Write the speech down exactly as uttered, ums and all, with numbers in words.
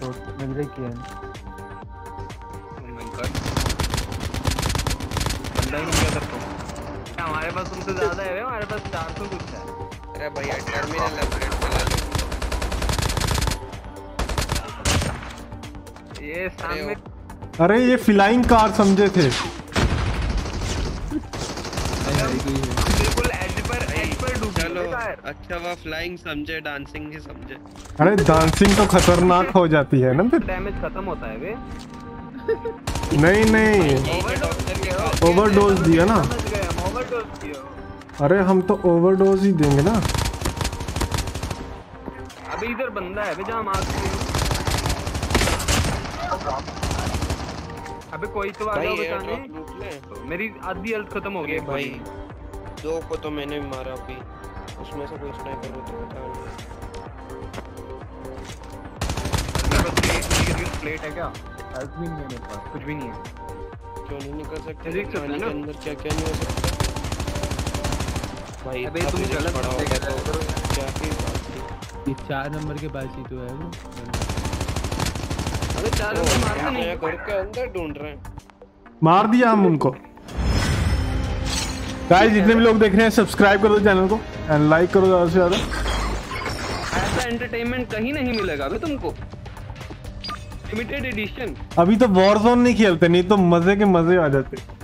तो मंजरे किया बंदा ही क्या करता हूँ। हमारे पास तुमसे ज्यादा है, हमारे पास चार सौ कुछ है। अरे भैया टर्मिनल लग ये सामने। अरे ये फ्लाइंग कार समझे थे। बिल्कुल एज पर एज पर डूब। चलो अच्छा वो फ्लाइंग समझे, डांसिंग ही समझे। अरे डांसिंग तो खतरनाक हो जाती है ना, फिर डैमेज खत्म होता है वे। नहीं नहीं ओवरडोज दिया ना। अरे हम तो ओवरडोज ही देंगे ना। अभी इधर बंदा है जहाँ मार। अबे कोई तो आ जाओ बताने। मेरी आधी हेल्थ खत्म हो गई भाई। दो को तो मैंने भी मारा अभी, उसमें से कोई स्नाइपर हो तो बता। बस एक मेरी प्लेट है क्या? हेल्थ भी नहीं है मेरे पास, कुछ भी नहीं है। क्यों नहीं निकल सकते? पानी के अंदर क्या क्या नहीं हो सकता भाई। अबे तुम गलत पड़ा होगा तो क्या की बात थी। ये चार नंबर के पास ही तो है वो। अरे चार लोग मारते नहीं, घर के अंदर ढूंढ रहे हैं। मार दिया हम उनको। गाइस जितने भी लोग देख रहे हैं सब्सक्राइब कर दो चैनल को एंड लाइक करो ज्यादा से ज्यादा। ऐसा एंटरटेनमेंट कहीं नहीं मिलेगा अभी तुमको, लिमिटेड एडिशन। अभी तो वॉरजोन नहीं खेलते, नहीं तो मजे के मजे आ जाते।